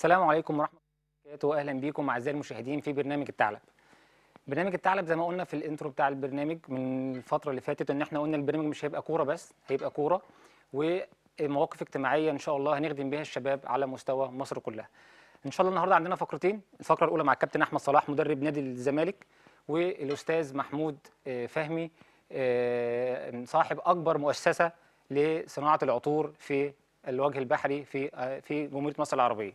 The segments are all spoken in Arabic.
السلام عليكم ورحمة الله وبركاته، واهلا بيكم اعزائي المشاهدين في برنامج الثعلب. برنامج الثعلب زي ما قلنا في الانترو بتاع البرنامج من الفترة اللي فاتت ان احنا قلنا البرنامج مش هيبقى كورة بس، هيبقى كورة ومواقف اجتماعية ان شاء الله هنخدم بها الشباب على مستوى مصر كلها. ان شاء الله النهارده عندنا فقرتين، الفقرة الأولى مع الكابتن أحمد صلاح مدرب نادي الزمالك، والأستاذ محمود فهمي صاحب أكبر مؤسسة لصناعة العطور في الوجه البحري في جمهورية مصر العربية.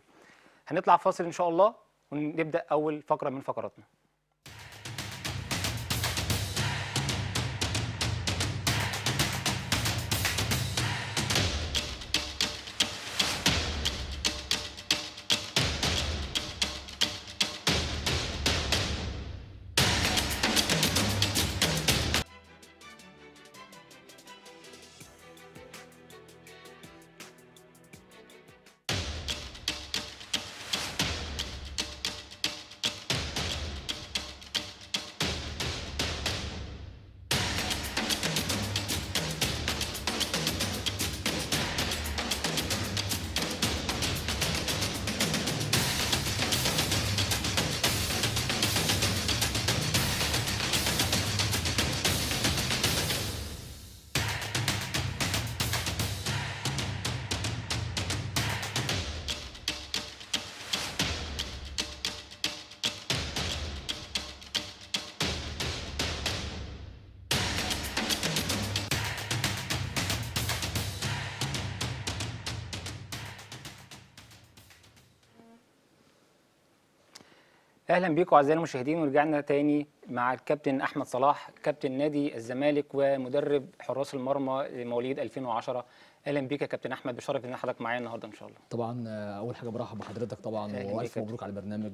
هنطلع فاصل إن شاء الله ونبدأ أول فقرة من فقراتنا. اهلا بيكم اعزائي المشاهدين، ورجعنا تاني مع الكابتن احمد صلاح كابتن نادي الزمالك ومدرب حراس المرمى لمواليد 2010. اهلا بيك يا كابتن احمد، بشرف ان حضرتك معايا النهارده ان شاء الله. طبعا اول حاجه برحب بحضرتك طبعا، والف مبروك على البرنامج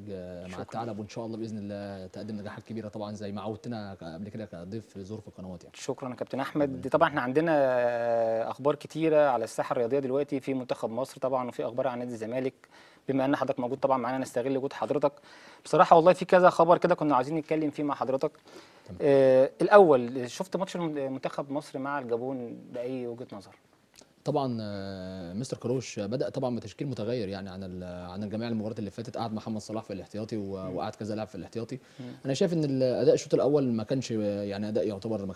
مع الثعلب، وان شاء الله باذن الله تقدم نجاحات كبيره طبعا زي ما عودتنا قبل كده كضيف ظروف القنوات يعني. شكرا يا كابتن احمد. طبعا احنا عندنا اخبار كتيره على الساحه الرياضيه دلوقتي في منتخب مصر طبعا، وفي اخبار عن نادي الزمالك. بما ان حضرتك موجود طبعا معانا نستغل وجود حضرتك. بصراحه والله في كذا خبر كده كنا عايزين نتكلم فيه مع حضرتك. الاول، شفت ماتش منتخب مصر مع الجابون باي وجهه نظر؟ طبعا مستر كيروش بدا طبعا بتشكيل متغير يعني عن الجميع المباريات اللي فاتت. قعد محمد صلاح في الاحتياطي وقعد كذا لاعب في الاحتياطي. انا شايف ان الاداء الشوط الاول ما كانش يعني اداء يعتبر،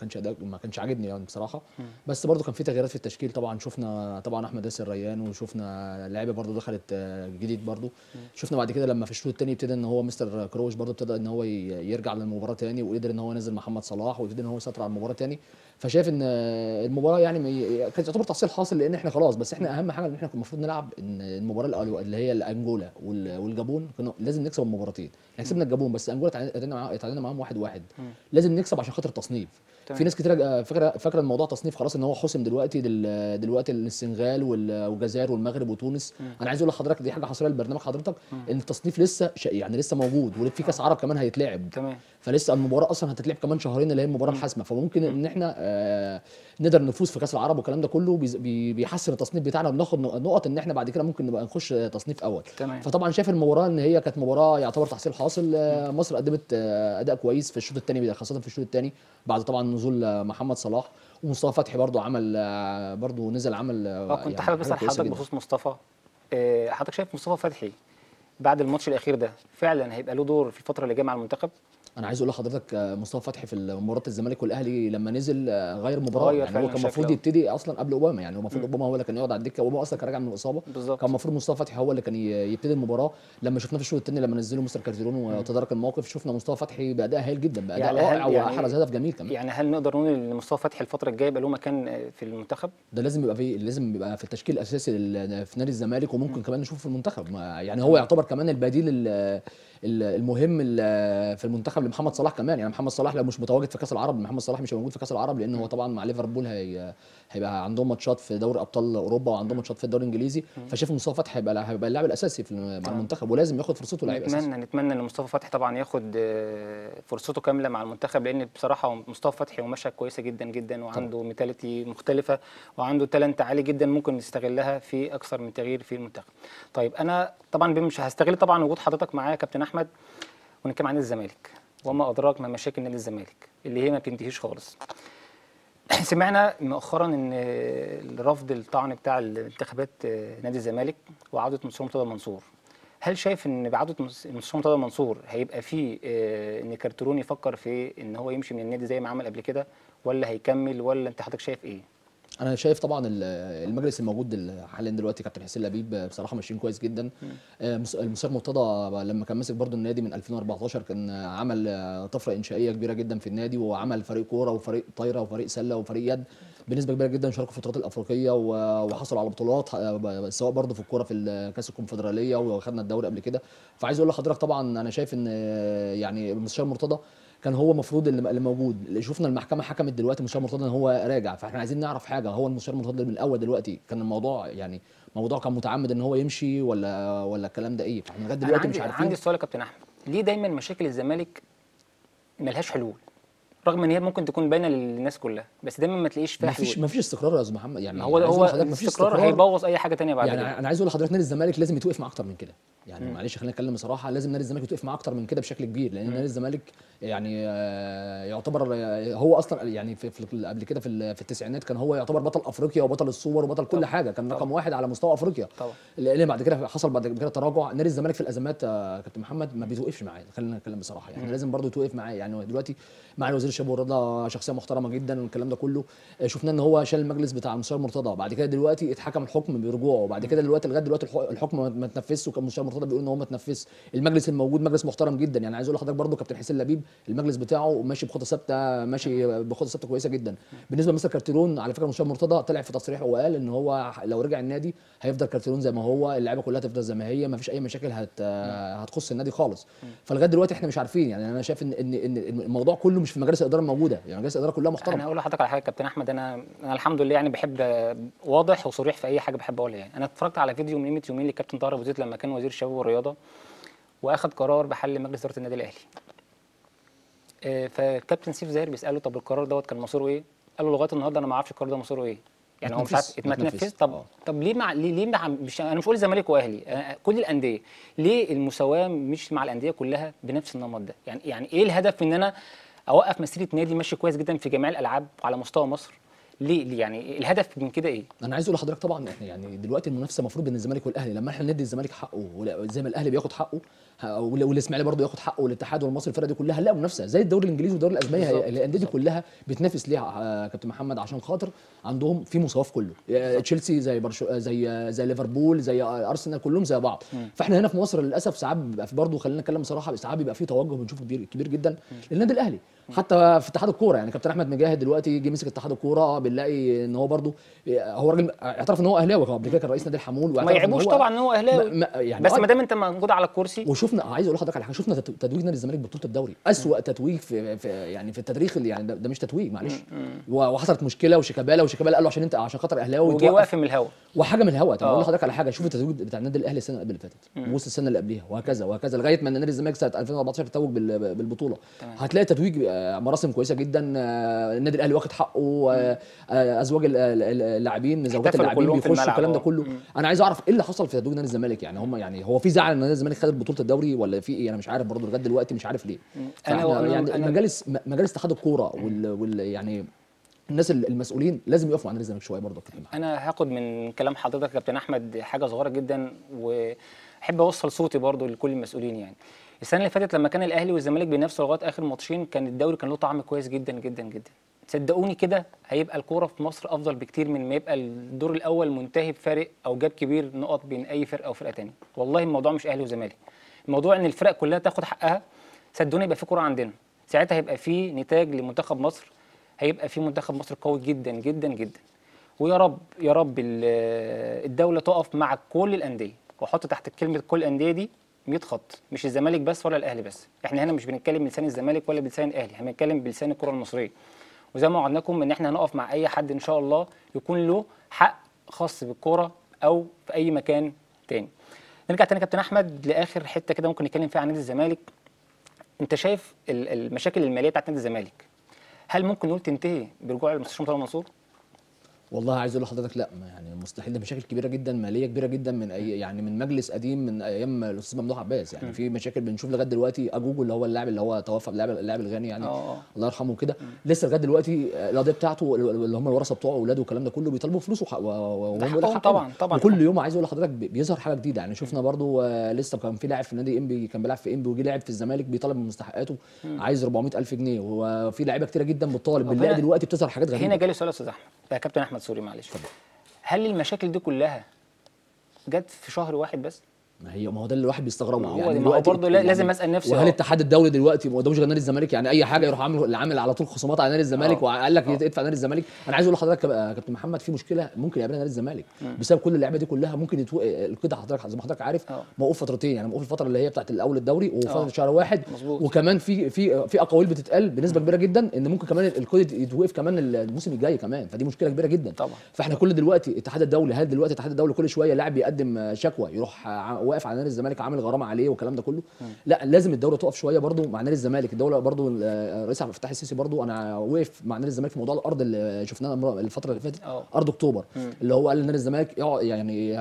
ما كانش عاجبني يعني بصراحه. بس برده كان في تغييرات في التشكيل طبعا. شفنا طبعا احمد ياسر الريان، وشفنا لعيبه برده دخلت جديد برده. شفنا بعد كده لما في الشوط الثاني ابتدى ان هو مستر كيروش برده ابتدى ان هو يرجع للمباراه ثاني، وقدر ان هو ينزل محمد صلاح، وقدر ان هو يسيطر على المباراه ثاني. فشايف ان المباراه يعني كانت تعتبر تحصيل حاصل، لان احنا خلاص. بس احنا اهم حاجه ان احنا كنا المفروض نلعب ان المباراه اللي هي الانجولا والجابون كنا لازم نكسب المباراتين. احنا كسبنا الجابون بس انجولا تعادلنا معاهم 1-1. لازم نكسب عشان خاطر التصنيف. في ناس كتير فاكره الموضوع تصنيف خلاص ان هو حسم دلوقتي السنغال والجزائر والمغرب وتونس. انا عايز اقول لحضرتك دي حاجه حصريه لبرنامج حضرتك ان التصنيف لسه يعني لسه موجود، وفي كاس عرب كمان هيتلعب. تمام. فلسه المباراه اصلا هتتلعب كمان شهرين اللي هي المباراه الحاسمه. فممكن ان احنا نقدر نفوز في كاس العرب والكلام ده كله بيحسن التصنيف بتاعنا، وناخد نقط ان احنا بعد كده ممكن نبقى نخش تصنيف اول. تمام. فطبعا شايف المباراه ان هي كانت مباراه يعتبر تحصيل حاصل. مصر قدمت اداء كويس في الشوط الثاني، خاصه في الشوط الثاني بعد طبعا نزول محمد صلاح. ومصطفى فتحي برضه نزل عمل كنت حابب اسال حضرتك بخصوص مصطفى. حضرتك شايف مصطفى فتحي بعد الماتش الاخير ده فعلا هيبقى له دور في الفتره اللي جايه مع المنتخب؟ انا عايز اقول لحضرتك مصطفى فتحي في مباراه الزمالك والاهلي لما نزل غير مباراه يعني. هو كان المفروض يبتدي اصلا قبل اوباما يعني. هو المفروض اوباما هو اللي كان يقعد على الدكه، اوباما اصلا كان راجع من الاصابه. بالزبط. كان المفروض مصطفى فتحي هو اللي كان يبتدي المباراه. لما شفناه في الشوط الثاني لما نزله مستر كارديلون وتدارك الموقف، شفنا مصطفى فتحي باداء هايل جدا، باداء رائع يعني واحرز هدف جميل كمان. يعني هل نقدر نقول ان مصطفى فتحي الفتره الجايه يبقى له مكان في المنتخب؟ ده لازم يبقى في التشكيل الاساسي في نادي الزمالك، وممكن كمان نشوفه في المنتخب يعني. هو يعتبر كمان البديل المهم في المنتخب لمحمد صلاح كمان يعني. محمد صلاح لو مش متواجد في كاس العرب، محمد صلاح مش هيبقى موجود في كاس العرب، لان هو طبعا مع ليفربول هيبقى عندهم ماتشات في دوري ابطال اوروبا وعندهم ماتشات في الدوري الانجليزي. فشايف مصطفى فتحي هيبقى اللاعب الاساسي مع المنتخب، ولازم ياخد فرصته لاعب اساسي. نتمنى ان مصطفى فتحي طبعا ياخد فرصته كامله مع المنتخب، لان بصراحه مصطفى فتحي ومشى كويسه جدا جدا، وعنده ميتاليتي مختلفه، وعنده تالنت عالي جدا ممكن نستغلها في اكثر من تغيير في المنتخب. طيب انا طبعا مش هستغل طبعا وجود حضرتك معايا كابتن احمد ونتكلم عن الزمالك وما ادراك ما مشاكل نادي الزمالك اللي هي ما بتنتهيش خالص. سمعنا مؤخرا ان رفض الطعن بتاع الانتخابات نادي الزمالك وعوده مرتضى المنصور، هل شايف ان بعوده المستشار مرتضى المنصور هيبقى فيه ان كارترون يفكر في ان هو يمشي من النادي زي ما عمل قبل كده، ولا هيكمل، ولا انت حضرتك شايف ايه؟ انا شايف طبعا المجلس الموجود حاليا دلوقتي كابتن حسين لبيب بصراحه ماشيين كويس جدا. المستشار مرتضى لما كان ماسك برضو النادي من 2014 كان عمل طفره انشائيه كبيره جدا في النادي، وعمل فريق كوره وفريق طايره وفريق سله وفريق يد بنسبه كبيره جدا، شاركوا في البطولات الافريقيه وحصلوا على بطولات سواء برضو في الكوره في كاس الكونفدراليه، وخدنا الدوري قبل كده. فعايز اقول لحضرتك طبعا انا شايف ان يعني المستشار مرتضى كان هو المفروض اللي موجود. شفنا المحكمه حكمت دلوقتي المستشار مرتضى ان هو راجع، فاحنا عايزين نعرف حاجه، هو المستشار مرتضى من الاول دلوقتي كان الموضوع يعني موضوع كان متعمد ان هو يمشي ولا الكلام ده ايه؟ فاحنا لغايه دلوقتي مش عارفين. عندي سؤال يا كابتن احمد، ليه دايما مشاكل الزمالك ملهاش حلول؟ رغم ان هي ممكن تكون باينه للناس كلها، بس دايما ما تلاقيش فيها حلول. مفيش استقرار يا استاذ محمد، يعني هو الاستقرار هيبوظ اي حاجه ثانيه بعد كده. يعني انا عايز اقول لحضرتك نادي الزمالك لازم يتوقف مع اكتر من كده، يعني معلش خلينا نتكلم بصراحه، لازم نادي الزمالك يتوقف مع اكتر من كده بشكل كبير، لان نادي الزمالك يعني يعتبر هو اصلا يعني في قبل كده في التسعينات كان هو يعتبر بطل افريقيا وبطل الصور وبطل كل حاجه، كان رقم واحد على مستوى افريقيا. لان بعد كده حصل بعد كده تراجع، نادي الزمالك في الازمات كابتن محمد ما بيتوقفش معاه، خلينا نتكلم بصراحه، يعني لازم برضه يتوقف معاه. يعني دلوقتي مع وزير الشباب والرياضه شخصيه محترمه جدا والكلام ده كله، شفنا ان هو شال المجلس بتاع المستشار مرتضى، بعد كده دلوقتي اتحكم الحكم برجوعه، وبعد كده دلوقتي لغايه دلوقتي الحكم ما اتنفذش، وكان المستشار مرتضى بيقول ان هو ما اتنفذش. المجلس الموجود مجلس محترم جدا، يعني عايز اقول لحضرتك برضو كابتن حسين لبيب المجلس بتاعه ماشي بخطه ثابته، ماشي بخطه ثابته كويسه جدا. بالنسبه لمستر كارتيرون، على فكره المستشار مرتضى طلع في تصريحه وقال ان هو لو رجع النادي هيفضل كارتيرون زي ما هو، اللعيبه كلها تفضل زي ما هي، ما فيش اي مشاكل هتخص النادي خالص. فلغايه دلوقتي احنا مش عارفين، يعني انا شايف ان الموضوع كله مش في مجالس الاداره الموجوده، يعني مجالس الاداره كلها محترمه. انا هقول لحضرتك على حاجه يا كابتن احمد، انا الحمد لله يعني بحب واضح وصريح في اي حاجه بحب اقولها. يعني انا اتفرجت على فيديو من قيمه يومين للكابتن طاهر أبو زيد لما كان وزير الشباب والرياضه واخد قرار بحل مجلس اداره النادي الاهلي. فالكابتن سيف زاهر بيساله طب القرار دوت كان مصيره ايه؟ قال له لغايه النهارده انا ما اعرفش القرار ده مصيره ايه. يعني هو مش عارف اتنفذ. طب ليه مع مش انا مش بقول الزمالك واهلي، كل الانديه، ليه المساواه مش مع الانديه كلها بنفس النمط ده؟ يعني ايه الهدف من ان انا اوقف مسيره نادي ماشي كويس جدا في جميع الالعاب وعلى مستوى مصر؟ ليه يعني الهدف من كده ايه؟ انا عايز اقول لحضرتك طبعا احنا يعني دلوقتي المنافسه المفروض بين الزمالك والاهلي، لما احنا ندي الزمالك حقه زي ما الاهلي بياخد حقه والاسماعيلي برضه ياخد حقه والاتحاد والمصري، الفرقه دي كلها هنلاقي منافسه زي الدوري الانجليزي والدوري الاسباني، الانديه دي كلها بتنافس ليها كابتن محمد عشان خاطر عندهم في مصاف كله، تشيلسي زي ليفربول زي ارسنال كلهم زي بعض. فاحنا هنا في مصر للاسف ساعات بيبقى برضه خلينا نتكلم بصراحه، ساعات بيبقى في توجه بنشوفه كبير جدا للنادي الاهلي، حتى في اتحاد الكوره. يعني كابتن احمد مجاهد دلوقتي جه مسك اتحاد الكوره، بنلاقي ان هو برضو هو راجل اعترف ان هو اهلاوي، قبل كده كان رئيس نادي الحمول، ما يعيبوش طبعا ان هو اهلاوي، يعني بس ما دام انت موجود على الكرسي. وشفنا عايز اقول لحضرتك على حاجه، شفنا تتويج نادي الزمالك ببطوله الدوري، اسوأ تتويج في التاريخ، اللي يعني ده مش تتويج معلش. وحصلت مشكله وشيكابالا قال له عشان انت عشان خاطر اهلاوي وجه واقف من الهوا وحاجه من الهوا. طب اقول لحضرتك على حاجه، شوف التتويج بتاع النادي الاهلي السنه اللي فاتت ووصل السنه اللي قبلها وهكذا وهكذا لغايه ما نادي الزمالك سنه 2014 توج بالبطوله. هتلاقي تتويج مراسم كويسه جدا، النادي الاهلي واخد حقه، ازواج اللاعبين زوجات اللاعبين بيخشوا الكلام ده كله. انا عايز اعرف ايه اللي حصل في تتويج نادي الزمالك، يعني هم يعني هو في زعل ان نادي الزمالك خد بطوله الدوري ولا في ايه؟ انا مش عارف برضه لغايه دلوقتي مش عارف ليه. انا يعني مجالس اتحاد الكوره وال يعني الناس المسؤولين لازم يقفوا عن نادي الزمالك شويه برضه. انا هاخد من كلام حضرتك يا كابتن احمد حاجه صغيره جدا، واحب اوصل صوتي برضه لكل المسؤولين. يعني السنه اللي فاتت لما كان الاهلي والزمالك بينافسوا لغايه اخر ماتشين كان الدوري كان له طعم كويس جدا جدا جدا. صدقوني كده هيبقى الكوره في مصر افضل بكتير من ما يبقى الدور الاول منتهي بفارق او جاب كبير نقط بين اي فرقه وفرقه ثانيه. والله الموضوع مش اهلي وزمالك، الموضوع ان الفرق كلها تاخد حقها. صدقوني يبقى في كوره عندنا، ساعتها هيبقى في نتاج لمنتخب مصر، هيبقى في منتخب مصر قوي جدا جدا جدا. ويا رب يا رب الدوله تقف مع كل الانديه، واحط تحت كلمه كل الانديه دي 100 خط، مش الزمالك بس ولا الاهلي بس. احنا هنا مش بنتكلم بلسان الزمالك ولا بلسان الاهلي، احنا بنتكلم بلسان الكره المصريه. وزي ما وعدناكم ان احنا هنقف مع اي حد ان شاء الله يكون له حق خاص بالكوره او في اي مكان تاني. نرجع تاني يا كابتن احمد لاخر حته كده ممكن نتكلم فيها عن نادي الزمالك. انت شايف المشاكل الماليه بتاعت نادي الزمالك، هل ممكن نقول تنتهي برجوع المستشار مرتضى منصور؟ والله عايز اقول لحضرتك لا، يعني مستحيل، ده مشاكل كبيره جدا، ماليه كبيره جدا، من أي يعني من مجلس قديم من ايام الاستاذ ممدوح عباس، يعني في مشاكل بنشوف لغايه دلوقتي. اجوجو اللي هو اللاعب اللي هو توفى، اللاعب الغاني يعني الله يرحمه كده، لسه لغايه دلوقتي القضيه بتاعته اللي هم الورثه بتوعه واولاده والكلام ده كله بيطالبوا فلوسه طبعا. وكل يوم عايز اقول لحضرتك بيظهر حاجه جديده، يعني شفنا برضو لسه كان في لاعب في نادي انبي، كان بيلعب في انبي وجي لعب في الزمالك بيطالب من مستحقاته، عايز 400,000 جنيه، وفي لعيبه كتيره جدا بتطالب. بنلاقي دلوقتي بتظهر حاجات غريبه. هنا جالي سؤال يا استاذ احمد، يا كابتن احمد سوري معلش، هل المشاكل دي كلها جت في شهر واحد بس؟ ما هو ده اللي الواحد بيستغربه، يعني دلوقتي برضه لازم اسال نفسي. وهل الاتحاد الدولي دلوقتي ما قداموش غير نادي الزمالك؟ يعني اي حاجه يروح عامل على طول خصومات على نادي الزمالك، وقال لك ادفع نادي الزمالك. انا عايز اقول لحضرتك يا كابتن محمد، في مشكله ممكن يقابلها نادي الزمالك بسبب كل اللعيبه دي كلها. ممكن القيد حضرتك زي ما حضرتك عارف موقوف فترتين، يعني موقوف الفتره اللي هي بتاعت الاول الدوري وفتره شهر واحد، وكمان في اقاويل بتتقال بنسبه كبيره جدا ان ممكن كمان القيد يتوقف كمان الموسم الجاي كمان، فدي مشكله كبيره جدا طبعا. فاحنا كل دلوقتي الاتحاد الدولي، هل دلوقتي الاتحاد الدولي كل شويه لاعب بيقدم شكوى يروح واقف على نادي الزمالك عامل غرامه عليه والكلام ده كله؟ لا، لازم الدوله تقف شويه برضو مع نادي الزمالك. الدوله برضو الرئيس عبد الفتاح السيسي برضو انا وقف مع نادي الزمالك في موضوع الارض اللي شفناه الفتره اللي فاتت، ارض اكتوبر، اللي هو قال نادي الزمالك يعني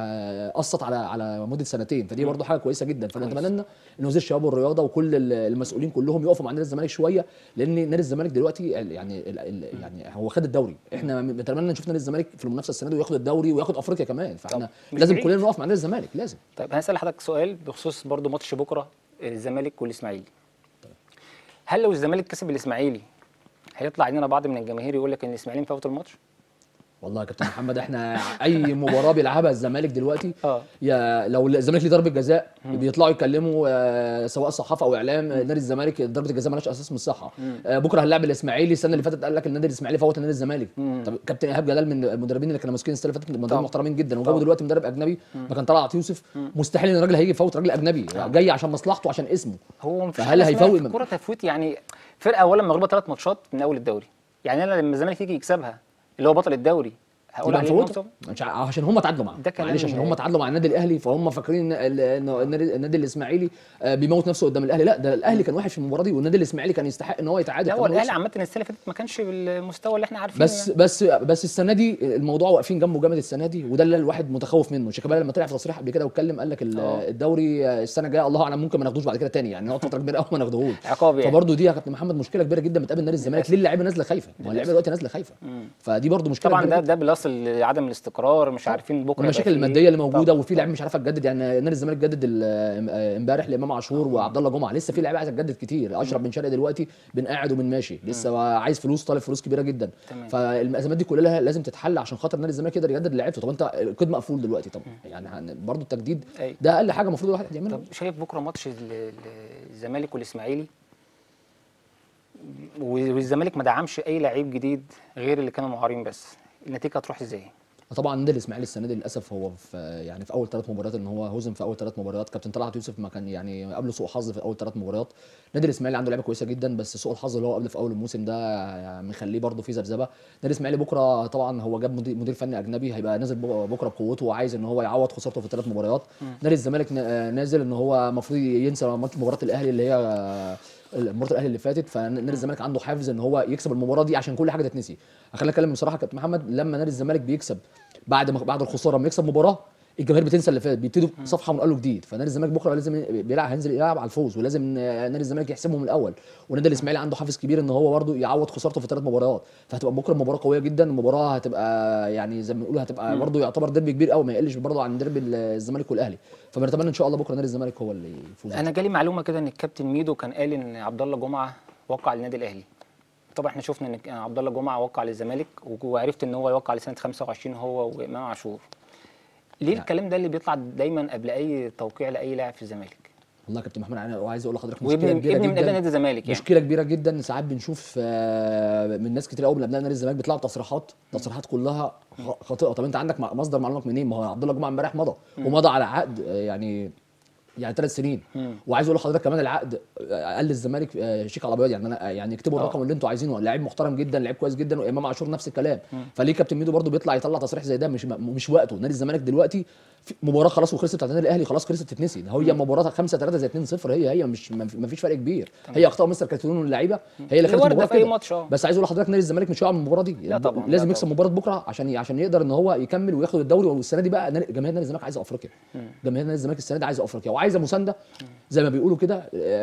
قسط على مده سنتين، فدي برضو حاجه كويسه جدا. فنتمنى ان وزير الشباب والرياضه وكل المسؤولين كلهم يقفوا مع نادي الزمالك شويه، لان نادي الزمالك دلوقتي يعني هو خد الدوري، احنا نتمنى نشوف نادي الزمالك في المنافسه السنه دي وياخد الدوري وياخد افريقيا كمان، فاحنا لازم كلنا نقف مع نادي الزمالك لازم. طيب هسأل حضرتك سؤال بخصوص برضو ماتش بكره الزمالك والاسماعيلي. هل لو الزمالك كسب الاسماعيلي هيطلع علينا بعض من الجماهير يقول لك ان الاسماعيلي مفوت الماتش؟ والله يا كابتن محمد، احنا اي مباراه بيلعبها الزمالك دلوقتي لو الزمالك ليه ضربه جزاء بيطلعوا يتكلموا، سواء صحافه او اعلام، نادي الزمالك ضربه الجزاء مالهاش اساس من الصحه. بكره هنلعب الاسماعيلي، السنه اللي فاتت قال لك النادي الاسماعيلي فوت النادي الزمالك. طب كابتن ايهاب جلال من المدربين اللي كانوا ماسكين السنه اللي فاتت، مدربين محترمين جدا، وجابوا دلوقتي مدرب اجنبي مكان طلعت يوسف، مستحيل ان الراجل هيجي يفوت راجل اجنبي جاي عشان مصلحته عشان اسمه. هو مفيش كوره تفويت، يعني فرقه اولا مغلوبه 3 ماتشات من اول الدوري، يعني انا لما الزمالك يجي يكسبها اللي هو بطل الدوري هقول عليه عشان هم تعادلوا معاه، معلش عشان هم تعادلوا مع النادي الاهلي، فهم فاكرين ان النادي الاسماعيلي بيموت نفسه قدام الاهلي. لا، ده الاهلي كان وحش في المباراه دي، والنادي الاسماعيلي كان يستحق ان هو يتعادل. هو الاهلي عامه السنه اللي فاتت ما كانش بالمستوى اللي احنا عارفينه، بس السنه دي الموضوع واقفين جنبه جامد السنه دي، وده اللي الواحد متخوف منه. شيكابالا لما طلع في تصريح قبل كده واتكلم قال لك الدوري السنه الجايه الله اعلم ممكن ما ناخدوش بعد كده تاني، يعني نقعد فتره كبيره قوي ما ناخدهوش عقاب، يعني فبرضه دي يا كابتن محمد مشكله كبيره جدا بتقابل نادي الزمالك. ليه اللعيبه نازله خايفه؟ ما اللعيبه دلوقتي نازله خايفه، فدي برضه مشكله طبعا. ده بيصل لعدم الاستقرار، مش عارفين بكره المشاكل الماديه اللي موجوده، وفي لعيبه مش عارفه تجدد، يعني نادي الزمالك جدد امبارح لامام عاشور وعبد الله جمعه، لسه في لعيبه عايزه تجدد كتير. اشرف بن شرقي دلوقتي بنقعد ومن ماشي، لسه عايز فلوس، طالب فلوس كبيره جدا. فالازمات دي كلها لازم تتحل عشان خاطر نادي الزمالك يقدر يجدد لعيبته. طب انت القيد مقفول دلوقتي، طب يعني برضه التجديد ده اقل حاجه المفروض الواحد يعملها. طب شايف بكره ماتش الزمالك والاسماعيلي، والزمالك ما دعمش اي لعيب جديد غير اللي كانوا معارين بس، النتيجه هتروح ازاي؟ طبعا نادي الاسماعيلي السنه دي للاسف هو في اول 3 مباريات، ان هو هزم في اول 3 مباريات. كابتن طلعت يوسف ما كان يعني قبله سوء حظ في اول 3 مباريات. نادي الاسماعيلي عنده لعيبه كويسه جدا، بس سوء الحظ اللي هو قبله في اول الموسم ده مخليه برده في ذبذبه. نادي الاسماعيلي بكره طبعا هو جاب مدير فني اجنبي، هيبقى نازل بكره بقوته وعايز ان هو يعوض خسارته في 3 مباريات. نادي الزمالك نازل ان هو المفروض ينسى مباراه الاهلي اللي هي مباراه الاهلي اللي فاتت، فنادي الزمالك عنده حافز ان هو يكسب المباراه دي عشان كل حاجه تتنسي. هخليك اتكلم بصراحه كابتن محمد، لما نادي الزمالك بيكسب بعد الخساره، لما يكسب مباراه الجماهير بتنسى اللي فات، بيبتدوا صفحه من اول جديد. فنادي الزمالك بكره لازم هينزل يلعب على الفوز، ولازم نادي الزمالك يحسمه من الاول. ونادي الاسماعيلي عنده حافز كبير ان هو برده يعوض خسارته في 3 مباريات، فهتبقى بكره مباراه قويه جدا. المباراه هتبقى يعني زي ما بنقول هتبقى برده يعتبر ديربي كبير قوي، ما يقلش برده عن ديربي الزمالك والاهلي. فبنتمنى ان شاء الله بكره نادي الزمالك هو اللي يفوز. انا جالي معلومه كده ان الكابتن ميدو كان قال ان عبد الله جمعه وقع للنادي الاهلي. طبعا احنا شفنا ان عبد الله جمعه وقع للزمالك، وعرفت ان هو يوقع لسنه 25 هو وامام عاشور. ليه يعني الكلام ده اللي بيطلع دايما قبل اي توقيع لاي لاعب في الزمالك؟ والله يا كابتن محمد انا عايز اقول لحضرتك مشكله كبيره جدا من ابناء نادي الزمالك، يعني مشكله كبيره جدا. ساعات بنشوف من ناس كتير قوي من ابناء نادي الزمالك بيطلعوا تصريحات كلها خاطئه. طب انت عندك مصدر معلوماتك منين؟ ما هو عبد الله جمعه امبارح مضى على عقد يعني 3 سنين، وعايز اقول لحضرتك كمان العقد قال للزمالك شيك على بياض، يعني انا يعني اكتبوا الرقم اللي انتوا عايزينه. لعيب محترم جدا، لعيب كويس جدا، وامام عاشور نفس الكلام. فليه كابتن ميدو برده بيطلع يطلع تصريح زي ده؟ مش وقته. نادي الزمالك دلوقتي مباراه خلاص وخلصت بتاعت الاهلي، خلاص خلصت تتنسي. هي مباراه 5-3 زي 2-0، هي مش ما فيش فرق كبير. هي اخطاء مستر كاتالون واللعيبه هي اللي خلت المباراه كده. بس عايز اقول لحضرتك نادي الزمالك مش هيقع من المباراه دي، لازم يكسب مباراه بكره عشان يقدر ان هو يكمل وياخد الدوري. والسنه دي بقى جماهير نادي الزمالك عايزه افريقيا، جماهير نادي الزمالك السنه دي عايزه افريقيا وعايزه مسانده زي ما بيقولوا كده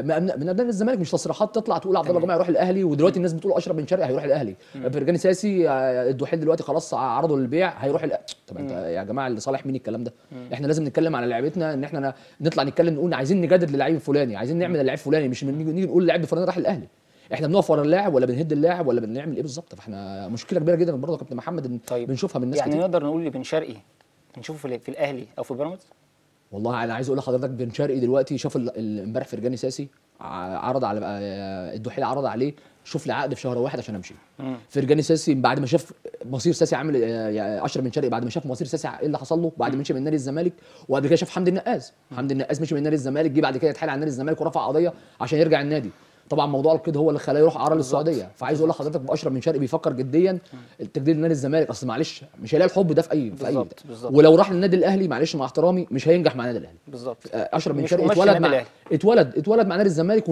من ابناء الزمالك، مش تصريحات تطلع تقول عبد الله جمعة يروح الاهلي، ودلوقتي الناس بتقول اشرف بن شرقي هيروح الاهلي، فرجاني ساسي، الدحيل دلوقتي خلاص عرضه للبيع هيروح الاهلي. طب انت يا جماعه اللي صالح مين الكلام ده؟ احنا لازم نتكلم على لعيبتنا، ان احنا نطلع نتكلم نقول عايزين نجدد للعيب فلاني، عايزين نعمل لعيب فلاني، مش نيجي نقول لعيب فلاني راح الاهلي. احنا بنقف ورا اللاعب ولا بنهد اللاعب ولا بنعمل ايه بالظبط؟ فاحنا مشكله كبيره جدا برضه يا كابتن محمد. طيب بنشوفها من الناس يعني كتير. نقدر نقول لبن شرقي نشوفه في الاهلي او في بيراميدز؟ والله انا عايز اقول لحضرتك بن شرقي دلوقتي شاف امبارح فرجاني ساسي عرض على الدحيل، عرض عليه شوف لي عقد في شهر واحد عشان امشي. فرجاني ساسي بعد ما شاف مصير ساسي عامل، اشرف بن شرقي بعد ما شاف مصير ساسي ايه اللي حصل له بعد ما مشي من نادي الزمالك، وقبل كده شاف حمد النقاس، حمد النقاس مشي من نادي الزمالك، جه بعد كده اتحايل على نادي الزمالك ورفع قضيه عشان يرجع النادي. طبعا موضوع القيد هو اللي خلاه يروح عرض للسعوديه. فعايز اقول لحضرتك اشرف بن شرقي بيفكر جديا التجديد لنادي الزمالك، اصل معلش مش هيلاقي الحب ده في اي ولو راح للنادي الاهلي معلش مع احترامي مش هينجح مع النادي الاهلي. بالظبط. اشرف بن شرقي اتولد مع نادي الزمالك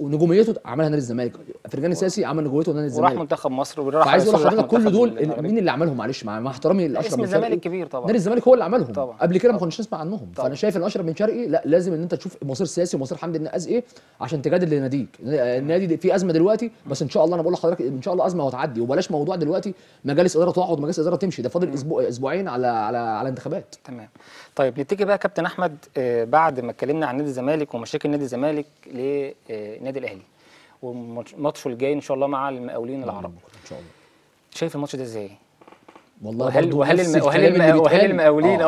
ونجوميته عملها نادي الزمالك، فرجاني ساسي عمل نجوميته نادي الزمالك وراح منتخب مصر وراح. فعايز اقول لحضرتك كل دول مين اللي عملهم معلش مع احترامي لاشرف بن شرقي، الزمالك كبير طبعا، نادي الزمالك هو اللي عملهم قبل كده ما كناش نسمع عنهم. فانا شايف ان اشرف بن شرقي لا، لازم ان انت تشوف مصير ساسي ومصير حمد النقاس ايه عشان تجدد لناديك. النادي في ازمه دلوقتي، بس ان شاء الله انا بقول لحضرتك ان شاء الله ازمه وهتعدي. وبلاش موضوع دلوقتي مجالس اداره تقعد ومجالس اداره تمشي، ده فاضل اسبوعين على انتخابات. تمام. طيب نتيجه بقى كابتن احمد بعد ما اتكلمنا عن نادي الزمالك ومشاكل نادي الزمالك لنادي الاهلي والماتش الجاي ان شاء الله مع المقاولين العرب ان شاء الله، شايف الماتش ده ازاي؟ والله وهل المقاولين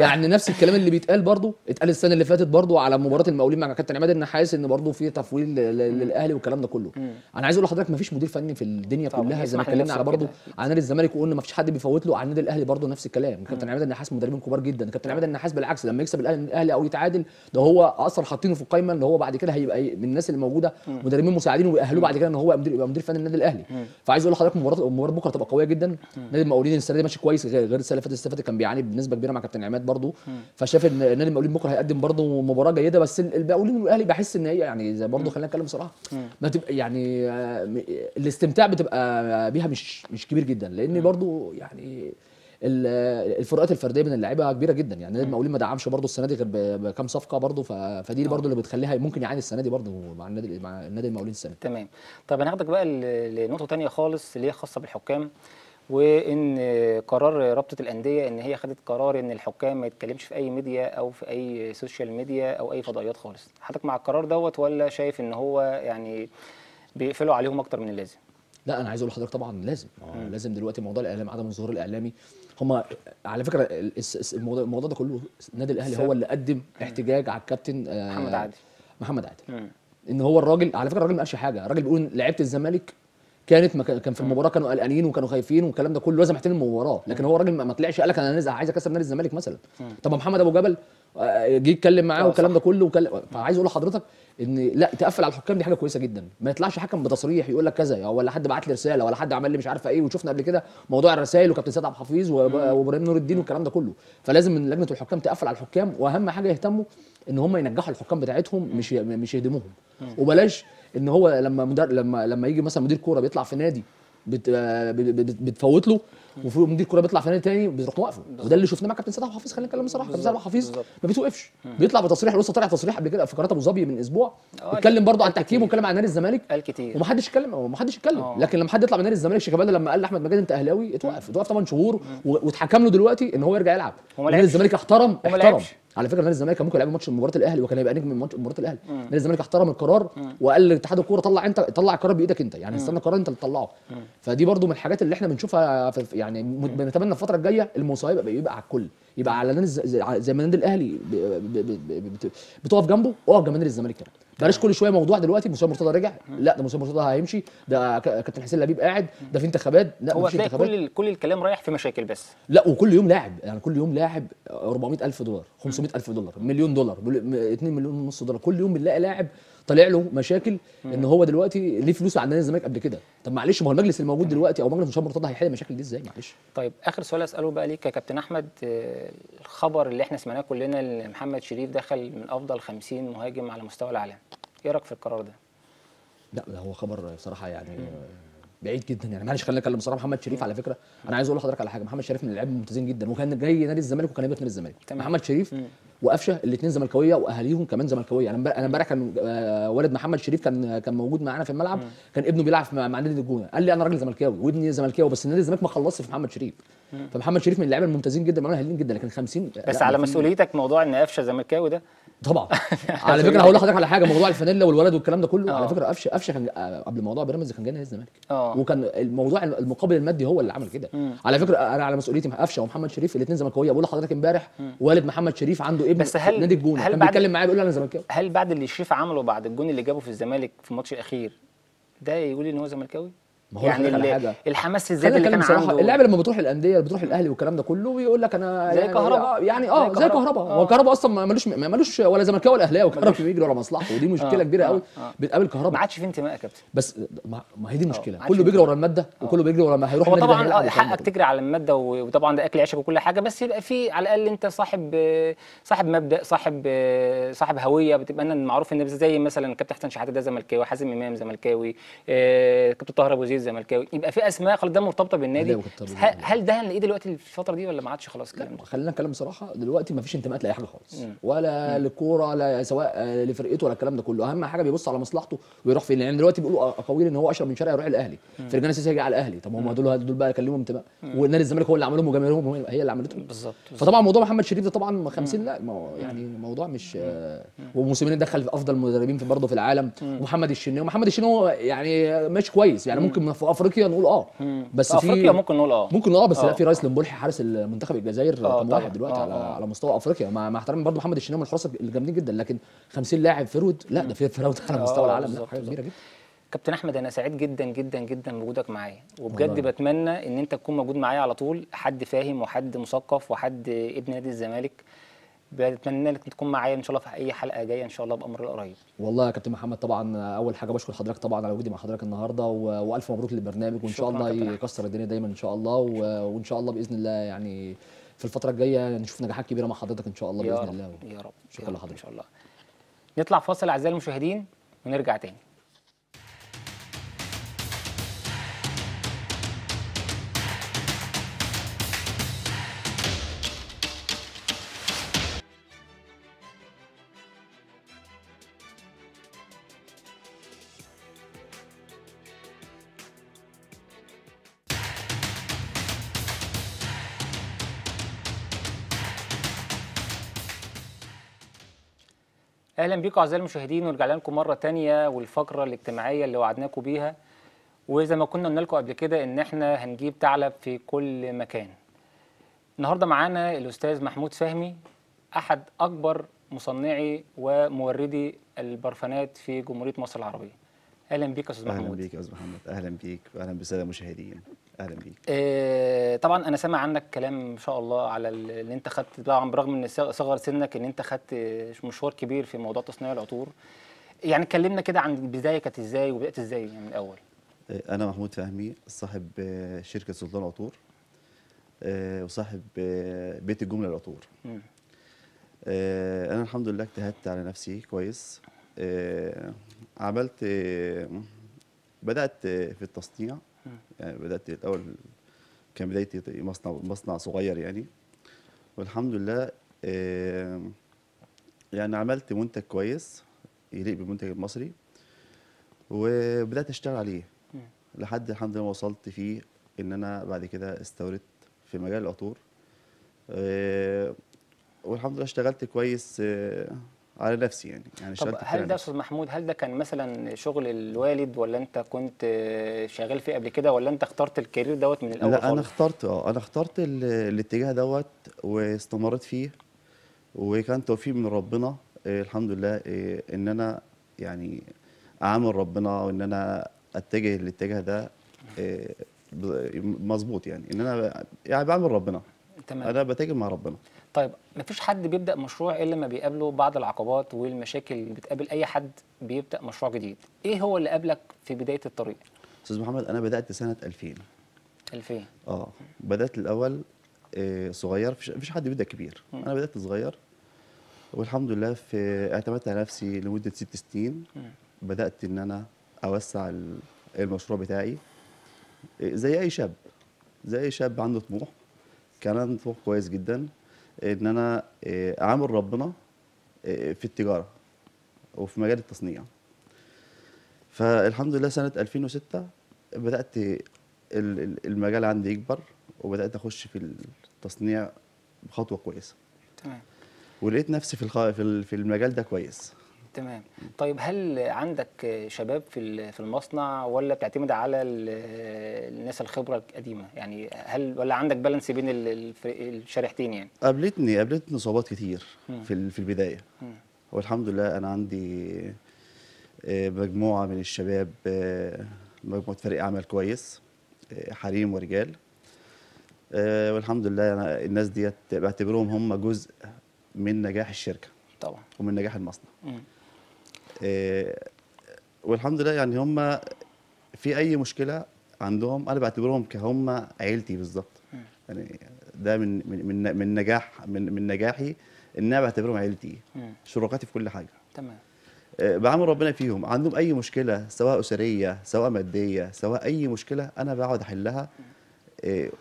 يعني نفس الكلام اللي بيتقال برضه اتقال السنه اللي فاتت برضه على مباراه المقاولين مع كابتن عماد النحاس، ان برضه في تفويل للاهلي والكلام ده كله. انا عايز اقول لحضرتك ما فيش مدير فني في الدنيا كلها زي ما اتكلمنا على برضه على نادي الزمالك وقلنا ما فيش حد بيفوت له، على النادي الاهلي برضه نفس الكلام. كابتن عماد النحاس مدربين كبار جدا، كابتن عماد النحاس بالعكس لما يكسب الاهلي او يتعادل ده هو اصلا حاطينه في القايمه اللي هو بعد كده هيبقى من الناس اللي موجوده مدربين مساعدين ويأهلوه بعد كده ان هو يبقى مدير فني النادي الاهلي. فعايز اقول لحضرتك مباراه بكره تبقى قويه جدا. نادي المقاولين السنه دي ماشي كويس غير السنه اللي فاتت، السنه اللي فاتت كان بيعاني بنسبه كبيره مع كابتن عماد برضه. فشاف ان نادي المقاولين بكره هيقدم برضه مباراه جيده، بس المقاولين والاهلي بحس ان هي يعني برضه خلينا نتكلم بصراحه ما تبقى يعني الاستمتاع بتبقى بيها مش كبير جدا، لان برضه يعني الفروقات الفرديه بين اللعيبه كبيره جدا. يعني نادي المقاولين ما دعمش برضه السنه دي غير بكام صفقه برضه، فدي برضه اللي بتخليها ممكن يعاني السنه دي برضه مع النادي المقاولين السنه. تمام. طب هناخدك بقى لنقطه ثانيه خالص اللي هي خاصه بالحكام، وان قرار رابطه الانديه ان هي خدت قرار ان الحكام ما يتكلمش في اي ميديا او في اي سوشيال ميديا او اي فضائيات خالص. حضرتك مع القرار دوت ولا شايف ان هو يعني بيقفلوا عليهم اكتر من اللازم؟ لا انا عايز اقول لحضرتك طبعا لازم دلوقتي موضوع الاعلام، عدم الظهور الاعلامي، هم على فكره الموضوع ده كله النادي الاهلي هو اللي قدم احتجاج على الكابتن محمد عادل ان هو الراجل على فكره الراجل ما قالش حاجه، الراجل بيقول لعيبه الزمالك كان في المباراه كانوا قلقانين وكانوا خايفين والكلام ده كله لازم محترم المباراه، لكن هو الراجل ما طلعش قال لك انا عايز اكسب نادي الزمالك مثلا. طب محمد ابو جبل جه يتكلم معاه والكلام ده كله فعايز اقول لحضرتك ان لا، تقفل على الحكام دي حاجه كويسه جدا. ما يطلعش حكم بتصريح يقول لك كذا ولا حد بعت لي رساله ولا حد عمل لي مش عارفه ايه، وشفنا قبل كده موضوع الرسائل وكابتن سعد الحفيظ وابراهيم نور الدين والكلام ده كله. فلازم من لجنه الحكام تقفل على الحكام، واهم حاجه يهتموا ان هم ينجحوا الحكام بتاعتهم مش يهدموهم. وبلاش ان هو لما يجي مثلا مدير كوره بيطلع في نادي بتفوت له، وفي مدير كوره بيطلع في نادي تاني بيروح موقفه. وده اللي شفناه مع كابتن سعد حفيظ. خلينا نتكلم بصراحه، كابتن سعد حفيظ ما بيتوقفش، بيطلع بتصريح. لسه طالع تصريح قبل كده في قناه ابو ظبي من اسبوع، اتكلم برضه عن التحكيم واتكلم عن نادي الزمالك، قال كتير ومحدش اتكلم. لكن لما حد يطلع من نادي الزمالك، شيكابالا لما قال لاحمد مجاهد انت اهلاوي، اتوقف 8 شهور واتحكم له دلوقتي ان هو يرجع يلعب. نادي الزمالك احترم على فكره، نادي الزمالك كان ممكن يلعب ماتش مباراه الاهلي وكان هيبقى نجم مباراه الاهلي. نادي الزمالك احترم القرار وقال لاتحاد الكوره طلع القرار بايدك انت، يعني استنى القرار انت اللي تطلعه. فدي برضو من الحاجات اللي احنا بنشوفها يعني بنتمنى الفتره الجايه الموسع يبقى على الكل، يبقى على زي ما النادي الاهلي بتقف جنبه اقف جنب نادي الزمالك كمان. بلاش كل شويه موضوع دلوقتي مساعد مرتضى رجع، لا ده مساعد مرتضى هيمشي، ده كابتن حسين لبيب قاعد، ده في انتخابات، لا مفيش انتخابات. كل الكلام رايح في مشاكل بس. لا وكل يوم لاعب، يعني كل يوم لاعب $400,000 $500,000 $1,000,000 $2.5 مليون، كل يوم بنلاقي لاعب طلع له مشاكل ان هو دلوقتي ليه فلوس عند نادي الزمالك قبل كده. طب معلش، ما هو المجلس الموجود دلوقتي او مجلس مساعد مرتضى هيحل المشاكل دي ازاي؟ معلش. طيب اخر سؤال اساله بقى ليك يا كابتن احمد، الخبر اللي احنا سمعناه كلنا ان محمد شريف دخل من افضل 50 مهاجم على مستوى العالم، ايه رايك في القرار ده؟ لا هو خبر بصراحه يعني بعيد جدا، يعني معلش خلينا نتكلم بصراحه. محمد شريف على فكره انا عايز اقول لحضرتك على حاجه، محمد شريف من اللعيبه الممتازين جدا، وكان جاي نادي الزمالك وكان هيبقى في نادي الزمالك. محمد شريف وقفشه الاثنين زملكاويه واهاليهم كمان زملكاويه. انا امبارح كان والد محمد شريف كان موجود معانا في الملعب، كان ابنه بيلعب مع نادي الجونه، قال لي انا راجل زملكاوي وابني زملكاوي، بس نادي الزمالك ما خلصش في محمد شريف. فمحمد شريف من اللعيبه الممتازين جدا معانا هايلين جدا، لكن 50 بس على مسؤوليتك موضوع ان قفشه زملكاوي ده طبعا على فكره هقول لحضرتك على حاجه، موضوع الفانيلا والولد والكلام ده كله على فكره قفشه كان قبل موضوع بيراميدز كان جاي نادي الزمالك، وكان الموضوع المقابل المادي هو اللي عمل كده. على فكره انا على مسؤوليتي قفشه ومحمد شريف الاثنين زملكاويه. بقول لحضرتك امبارح والد محمد شريف عنده ابن في نادي الجونه كان بيتكلم معايا بيقول انا زملكاوي. هل بعد اللي شريف عمله بعد الجون اللي جابه في الزمالك في الماتش الاخير ده يقول ان هو زملكاوي؟ يعني الحماس الزياده اللي كان عنده اللاعب لما بتروح الانديه اللي بتروح الاهلي والكلام ده كله ويقول لك انا زي كهربا، يعني زي كهربا. هو كهربا اصلا مالوش ولا زملكاوي ولا اهلاوي، كهربا بيجري ورا مصلحته، ودي مشكله كبيره قوي بتقابل كهربا. ما عادش في انتماء يا كابتن، بس ما هي دي المشكله، كله بيجري ورا الماده وكله بيجري ورا ما هيروح. هو طبعا حقك تجري على الماده، وطبعا ده اكل عيشك وكل حاجه، بس يبقى في على الاقل انت صاحب مبدا، صاحب هويه. بتبقى انا معروف ان زي مثلا كابتن حسن شحاته ده زملكاوي، حازم امام زملكاوي، كابتن طاهر ابو زيد زملكاوي، يبقى في اسماء خلاص ده مرتبطه بالنادي. هل ده هنلاقيه دلوقتي الفتره دي ولا ما عادش خلاص كده؟ خلينا نتكلم بصراحه دلوقتي ما فيش انتماءات لاي حاجه خالص، ولا للكوره لا سواء لفرقته ولا الكلام ده كله. اهم حاجه بيبص على مصلحته ويروح فين. يعني دلوقتي بيقولوا اقاويل ان هو اشرف بن شرقي هيروح الاهلي، فرجاني ساسي هيجي على الاهلي. طب هم دول بقى كان لهم انتماء، ونادي الزمالك هو اللي عملهم وجماهيرهم هي اللي عملتهم بالظبط. فطبعا موضوع محمد شريف ده طبعا 50 لا يعني موضوع مش، وموسيماني دخل في افضل مدربين برضه في العالم، ومحمد الشناوي يعني ماشي كويس، يعني ممكن في افريقيا نقول بس في افريقيا ممكن نقول ممكن بس لا، في رئيس لمبولحي حارس المنتخب الجزائر رقم واحد دلوقتي على مستوى افريقيا، مع احترامي برضه محمد الشناوي من الحراس الجامدين جدا، لكن 50 لاعب فرود لا ده في فرود على مستوى العالم، لا حاجه كبيره جدا. كابتن احمد انا سعيد جدا جدا جدا بوجودك معايا، وبجد بتمنى ان انت تكون موجود معايا على طول، حد فاهم وحد مثقف وحد ابن نادي الزمالك. بتمنى لك تكون معايا ان شاء الله في اي حلقه جايه ان شاء الله بامر القريب. والله يا كابتن محمد طبعا اول حاجه بشكر حضرتك طبعا على وجودي مع حضرتك النهارده، والف مبروك للبرنامج، وان شاء الله يكسر الدنيا دايما ان شاء الله، وان شاء الله باذن الله يعني في الفتره الجايه نشوف نجاحات كبيره مع حضرتك ان شاء الله باذن الله. يا رب. شكرا لحضرتك. ان شاء الله. نطلع فاصل اعزائي المشاهدين ونرجع تاني. اهلا بيكم اعزائي المشاهدين، ورجعنا لكم مره ثانيه والفقره الاجتماعيه اللي وعدناكم بيها. وزي ما كنا قلنا لكم قبل كده ان احنا هنجيب ثعلب في كل مكان. النهارده معانا الاستاذ محمود فهمي، احد اكبر مصنعي وموردي البرفانات في جمهوريه مصر العربيه. اهلا بيك يا استاذ محمود. اهلا بيك يا استاذ محمد، اهلا بيك واهلا بالساده المشاهدين. اهلا بيك. طبعا انا سامع عنك كلام ان شاء الله على اللي انت خدت، طبعا برغم ان صغر سنك ان انت خدت مشوار كبير في موضوع تصنيع العطور. يعني كلمنا كده عن البدايه كانت ازاي وبدات ازاي من يعني الاول. انا محمود فهمي صاحب شركه سلطان عطور، وصاحب بيت الجمله للعطور. انا الحمد لله اجتهدت على نفسي كويس، عملت بدات في التصنيع، يعني بدات الاول كان بدايتي مصنع صغير يعني، والحمد لله يعني عملت منتج كويس يليق بالمنتج المصري، وبدات اشتغل عليه لحد الحمد لله ما وصلت فيه ان انا بعد كده استوردت في مجال العطور، والحمد لله اشتغلت كويس على نفسي يعني طب هل ده يا استاذ محمود، هل ده كان مثلا شغل الوالد ولا انت كنت شغال فيه قبل كده، ولا انت اخترت الكارير دوت من الاول؟ لا انا اخترت اخترت الاتجاه دوت واستمرت فيه، وكان توفيق من ربنا الحمد لله ان انا يعني اعامل ربنا وان انا اتجه للاتجاه ده مظبوط، يعني ان انا يعني بعمل ربنا تمام. انا بتاجر مع ربنا. طيب مفيش حد بيبدا مشروع الا لما بيقابله بعض العقبات والمشاكل اللي بتقابل اي حد بيبدا مشروع جديد، ايه هو اللي قابلك في بدايه الطريق؟ استاذ محمد انا بدات سنه 2000. 2000 بدات الاول صغير، مفيش حد بيبدا كبير، انا بدات صغير والحمد لله في اعتمدت على نفسي لمده 6 سنين. بدات ان انا اوسع المشروع بتاعي زي اي شاب، زي اي شاب عنده طموح. كان عندي طموح كويس جدا ان انا اعامل ربنا في التجاره وفي مجال التصنيع. فالحمد لله سنه 2006 بدات المجال عندي يكبر وبدات اخش في التصنيع بخطوه كويسه. تمام. ولقيت نفسي في المجال ده كويس. تمام. طيب هل عندك شباب في المصنع ولا بتعتمد على الناس الخبره القديمه؟ يعني هل ولا عندك بالانس بين الشريحتين يعني؟ قابلتني صعوبات كتير في البدايه. والحمد لله انا عندي مجموعه من الشباب، مجموعه فريق عمل كويس، حريم ورجال. والحمد لله انا الناس ديت بعتبرهم هم جزء من نجاح الشركه طبعا ومن نجاح المصنع. والحمد لله يعني هم في اي مشكله عندهم انا بعتبرهم كهم عيلتي بالظبط. يعني ده من نجاحي ان انا بعتبرهم عيلتي، شركاتي في كل حاجه. تمام. بعامل ربنا فيهم. عندهم اي مشكله سواء اسريه سواء ماديه سواء اي مشكله انا بقعد احلها.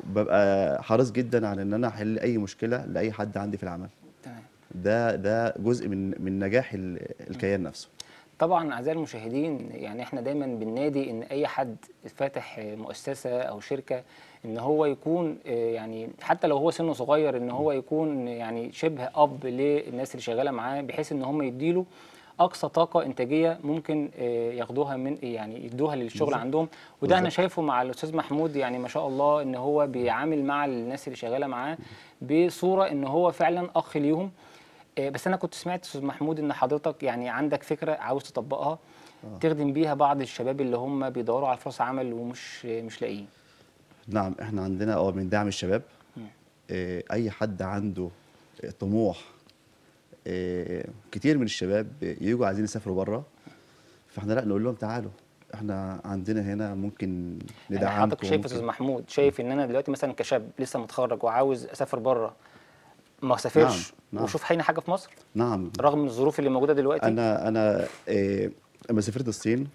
ببقى حريص جدا على ان انا احل اي مشكله لاي حد عندي في العمل. تمام. ده جزء من نجاح الكيان نفسه. طبعا اعزائي المشاهدين، يعني احنا دايما بننادي ان اي حد فاتح مؤسسه او شركه ان هو يكون يعني حتى لو هو سنه صغير ان هو يكون يعني شبه اب للناس اللي شغاله معاه، بحيث ان هم يديله اقصى طاقه انتاجيه ممكن ياخدوها من يعني يدوها للشغل بالزبط. عندهم. وده بالزبط. انا شايفه مع الاستاذ محمود، يعني ما شاء الله ان هو بيعامل مع الناس اللي شغاله معاه بصوره ان هو فعلا اخ ليهم. بس انا كنت سمعت استاذ محمود ان حضرتك يعني عندك فكره عاوز تطبقها تخدم بيها بعض الشباب اللي هم بيدوروا على فرص عمل ومش لاقيين. نعم، احنا عندنا من دعم الشباب. اي حد عنده طموح، كتير من الشباب يجوا عايزين يسافروا بره، فاحنا لا نقول لهم تعالوا احنا عندنا هنا ممكن ندعمكم. يعني حضرتك شايف استاذ محمود، شايف ان انا دلوقتي مثلا كشاب لسه متخرج وعاوز اسافر بره ما سافرش؟ نعم. وشوف حين حاجه في مصر. نعم، رغم الظروف اللي موجوده دلوقتي. انا لما سافرت الصين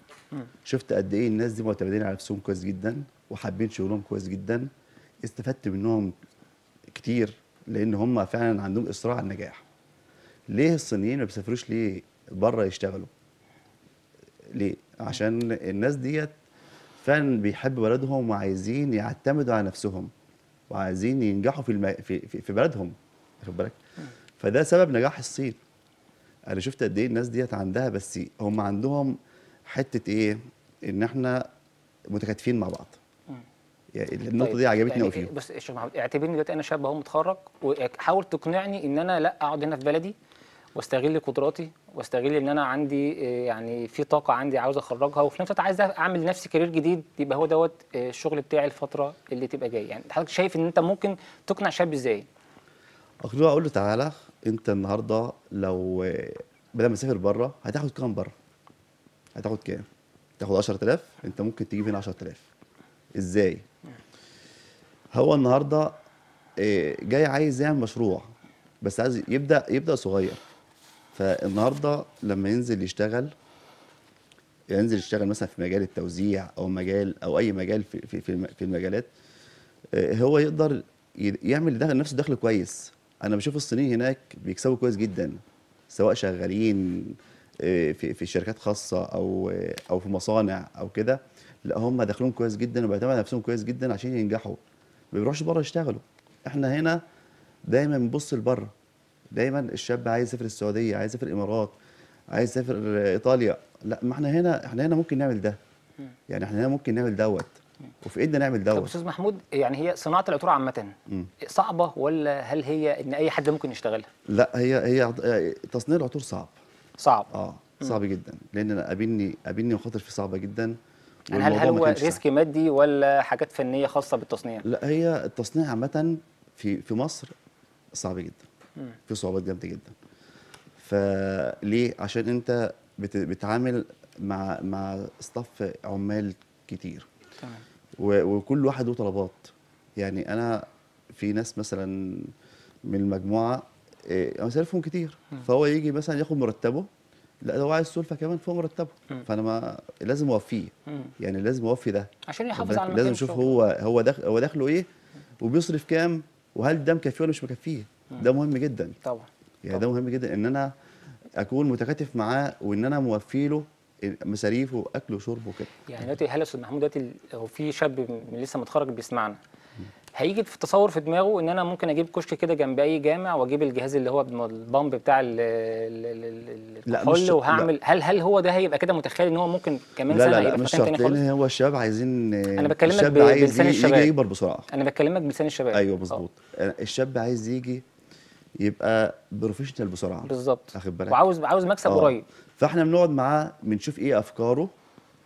شفت قد ايه الناس دي معتمدين على نفسهم كويس جدا وحابين شغلهم كويس جدا. استفدت منهم كتير لان هم فعلا عندهم اصرار على النجاح. ليه الصينيين ما بيسافروش ليه بره يشتغلوا؟ ليه؟ عشان الناس ديت فعلا بيحب بلدهم وعايزين يعتمدوا على نفسهم وعايزين ينجحوا في بلدهم، واخد بالك؟ فده سبب نجاح الصين. انا شفت قد ايه الناس ديت عندها، بس هم عندهم حته ايه؟ ان احنا متكاتفين مع بعض. يعني النقطه طيب. دي عجبتني قوي فيهم. بس يا شيخ محمود، اعتبرني دلوقتي انا شاب اهو متخرج، وحاول تقنعني ان انا لا اقعد هنا في بلدي واستغل قدراتي واستغل ان انا عندي يعني في طاقه عندي عاوز اخرجها، وفي نفس الوقت عايز اعمل لنفسي كارير جديد يبقى هو دوت الشغل بتاعي الفتره اللي تبقى جايه. يعني حضرتك شايف ان انت ممكن تقنع شاب ازاي؟ اقنعه اقول له تعالى انت النهارده لو بدل ما تسافر بره هتاخد كام بره؟ هتاخد كام؟ تاخد 10000، انت ممكن تجيب هنا 10000 ازاي؟ هو النهارده جاي عايز يعمل مشروع بس عايز يبدا صغير. فالنهارده لما ينزل يشتغل مثلا في مجال التوزيع او مجال او اي مجال في المجالات، هو يقدر يعمل لنفسه دخل كويس. انا بشوف الصينيين هناك بيكسبوا كويس جدا سواء شغالين في شركات خاصه او في مصانع او كده. لا، هم داخلهم كويس جدا وبيعتمدوا على نفسهم كويس جدا عشان ينجحوا، ما بيروحش بره يشتغلوا. احنا هنا دايما بنبص لبره، دايما الشاب عايز يسافر السعوديه، عايز يسافر الامارات، عايز يسافر ايطاليا. لا، ما احنا هنا ممكن نعمل ده. يعني احنا هنا ممكن نعمل دوت وفي ايدنا نعمل دوت. طب استاذ محمود، يعني هي صناعه العطور عامه صعبه ولا هل هي ان اي حد ممكن يشتغلها؟ لا، هي تصنيع العطور صعب صعب جدا، لان انا قابلني مخاطر فيه صعبه جدا. يعني هل هو ريسك مادي ولا حاجات فنيه خاصه بالتصنيع؟ لا، هي التصنيع عامه في مصر صعب جدا. في صعوبات جامده جدا. فليه؟ عشان انت بتتعامل مع ستاف عمال كتير. تمام. وكل واحد له طلبات. يعني انا في ناس مثلا من المجموعه مصاريفهم كتير، فهو يجي مثلا ياخد مرتبه، لا هو عايز سلفه كمان فوق مرتبه، فانا ما لازم اوفيه، يعني لازم اوفي ده عشان يحافظ على لازم اشوف هو دخله ايه وبيصرف كام، وهل ده مكفيه ولا مش مكفيه. ده مهم جدا طبعا، يعني ده مهم جدا ان انا اكون متكاتف معاه وان انا موفي له مصاريفه واكله وشربه وكده. يعني دلوقتي هل يا استاذ محمود دلوقتي هو في شاب لسه متخرج بيسمعنا، هيجي في تصور في دماغه ان انا ممكن اجيب كشك كده جنب اي جامع واجيب الجهاز اللي هو البامب بتاع الكحول وهعمل، هل هو ده هيبقى كده متخيل ان هو ممكن كمان سنه يبقى في مكان تاني خالص؟ لا هو الشباب عايزين، انا بكلمك بلسان الشباب يجي يكبر بسرعه، انا بكلمك بلسان الشباب. ايوه مظبوط، الشاب عايز يجي يبقى بروفيشنال بسرعه بالظبط، واخد بالك، وعاوز مكسب قريب، فاحنا بنقعد معاه بنشوف ايه افكاره،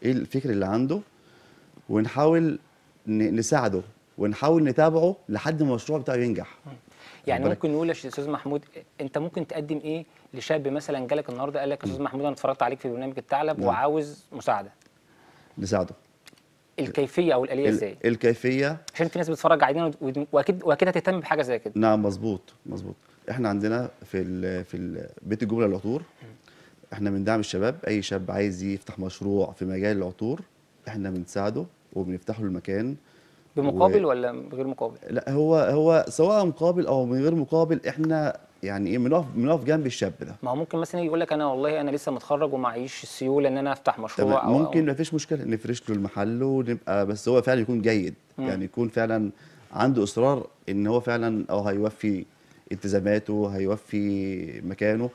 ايه الفكر اللي عنده، ونحاول نساعده ونحاول نتابعه لحد ما المشروع بتاعه ينجح. يعني ممكن نقول يا استاذ محمود انت ممكن تقدم ايه لشاب مثلا جالك النهارده قال لك يا استاذ محمود انا اتفرجت عليك في برنامج الثعلب وعاوز مساعده؟ نساعده. الكيفيه او الاليه ازاي؟ الكيفيه عشان في ناس بتتفرج علينا واكيد هتهتم بحاجه زي كده. نعم مظبوط مظبوط، احنا عندنا في بيت الجمله للعطور احنا بندعم الشباب، اي شاب عايز يفتح مشروع في مجال العطور احنا بنساعده وبنفتح له المكان. بمقابل ولا من غير مقابل؟ لا هو سواء مقابل او من غير مقابل احنا يعني ايه بنقف جنب الشاب ده. ما هو ممكن مثلا يقول لك انا والله انا لسه متخرج ومعيش السيوله ان انا افتح مشروع، او ممكن ما فيش مشكله نفرش له المحل ونبقى، بس هو فعلا يكون جيد، يعني يكون فعلا عنده اصرار ان هو فعلا هيوفي التزاماته، هيوفي مكانه،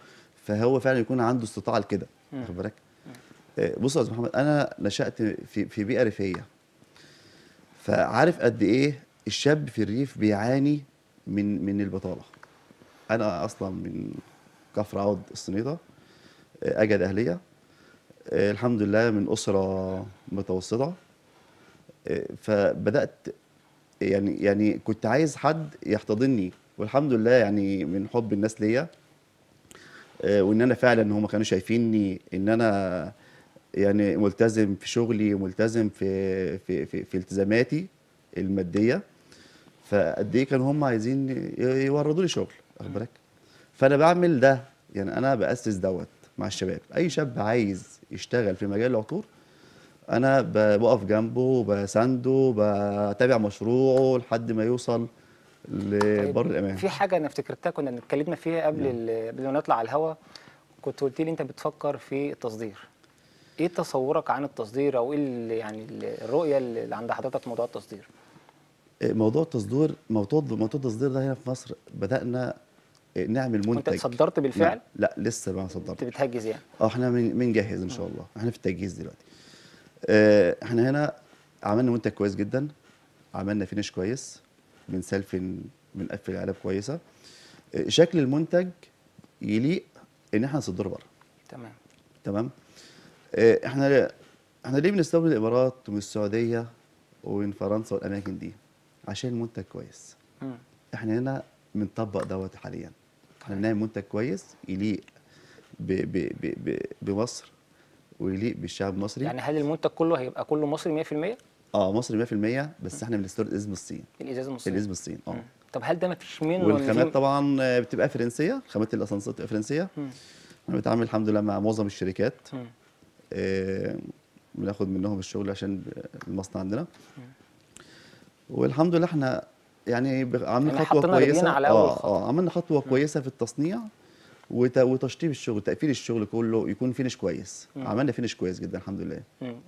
فهو فعلا يكون عنده استطاعه لكده، واخد بالك؟ بص يا استاذ محمد انا نشات في بيئه ريفيه، فعارف قد ايه الشاب في الريف بيعاني من البطاله. انا اصلا من كفر عوض السنيطه، اجد اهليه، الحمد لله من اسره متوسطه، فبدات يعني كنت عايز حد يحتضني، والحمد لله يعني من حب الناس ليا وان انا فعلا هم كانوا شايفيني ان انا يعني ملتزم في شغلي وملتزم في في في, في التزاماتي الماديه، فقد ايه كانوا هم عايزين يوردوا لي شغل، واخد بالك؟ فانا بعمل ده، يعني انا باسس دوت مع الشباب، اي شاب عايز يشتغل في مجال العطور انا بقف جنبه بسنده بتابع مشروعه لحد ما يوصل لبر الامان. في حاجه انا افتكرتها كنا اتكلمنا فيها قبل ما نطلع على الهوا، كنت قلت لي انت بتفكر في التصدير، ايه تصورك عن التصدير او ايه يعني الرؤيه اللي عند حضرتك في موضوع التصدير؟ موضوع التصدير ده هنا في مصر بدانا نعمل منتج. وانت صدرت بالفعل؟ لا لسه ما صدرتش. بتجهز يعني؟ احنا بنجهز ان شاء الله، احنا في التجهيز دلوقتي. احنا هنا عملنا منتج كويس جدا، عملنا فينش كويس، بنقفل علب كويسه، شكل المنتج يليق ان احنا نصدره بره. تمام. احنا ليه بنستورد من الامارات ومن السعوديه ومن فرنسا والاماكن دي؟ عشان المنتج كويس. احنا هنا بنطبق دوت حاليا، احنا بنعمل منتج كويس يليق بمصر ويليق بالشعب المصري. يعني هل المنتج كله هيبقى كله مصري 100%؟ مصري 100%، بس احنا بنستورد ازم الصين. الازم الصين طب هل ده ما فيش منه؟ والخامات طبعا بتبقى فرنسيه، خامات الاسانسير بتبقى فرنسيه. احنا بنتعامل الحمد لله مع معظم الشركات، بناخد منهم الشغل عشان المصنع عندنا، والحمد لله احنا يعني عملنا خطوه كويسه. على عملنا خطوه كويسه في التصنيع وتشطيب الشغل، تقفيل الشغل كله يكون فينش كويس. عملنا فينش كويس جدا الحمد لله،